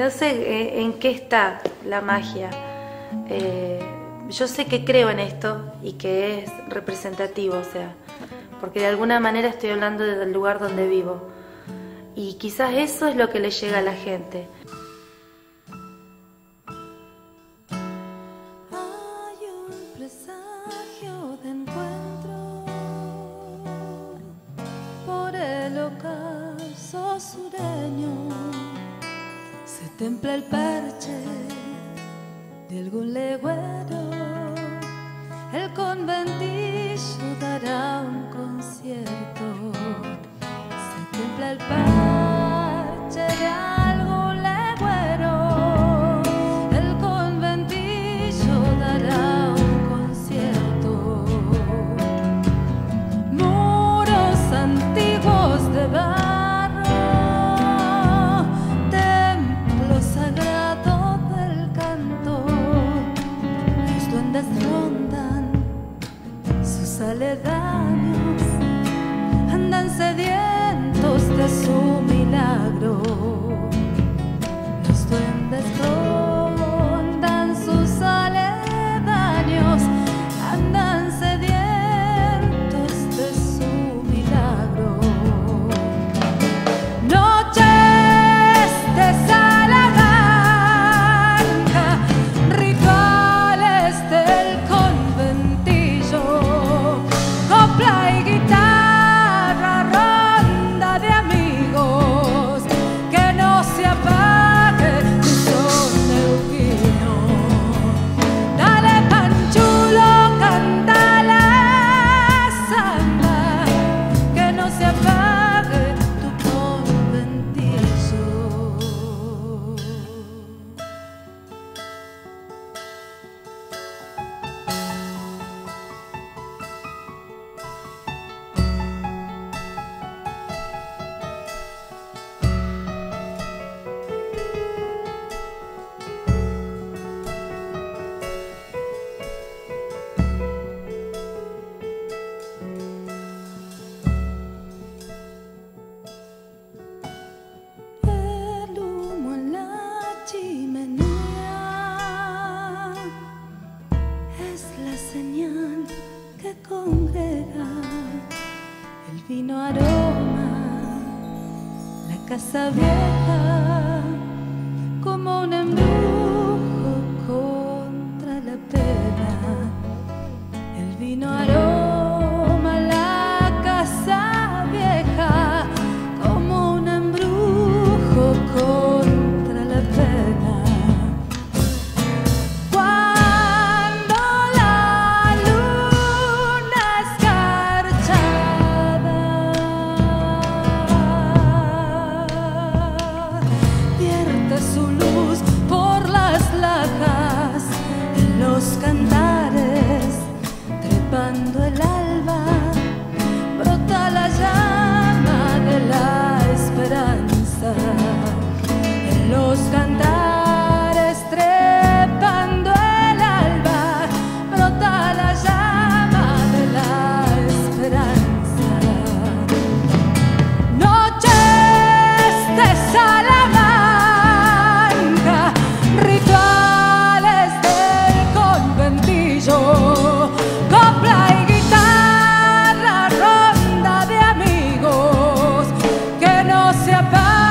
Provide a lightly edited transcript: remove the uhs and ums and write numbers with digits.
No sé en qué está la magia. Yo sé que creo en esto y que es representativo, o sea, porque de alguna manera estoy hablando del lugar donde vivo. Y quizás eso es lo que le llega a la gente. Templa el parche de algún legüero, el conventillo dará un concierto. Se templa el parche de algún legüero, el conventillo dará un concierto. Muros antiguos de barro, rondan sus aledaños, andan sedientos de su milagro. Los duendes rondan sus aledaños, andan sedientos de su milagro. Noches de Salamanca, rituales de vino aroma, la casa vieja, como un embrujo contra la pena. El vino aroma, la casa vieja, como un embrujo contra la pena. Cuando el alba brota la llama de la esperanza, en los cantares trepando el alba brota la llama de la esperanza. Noches de Salamanca, rituales del conventillo. Bye.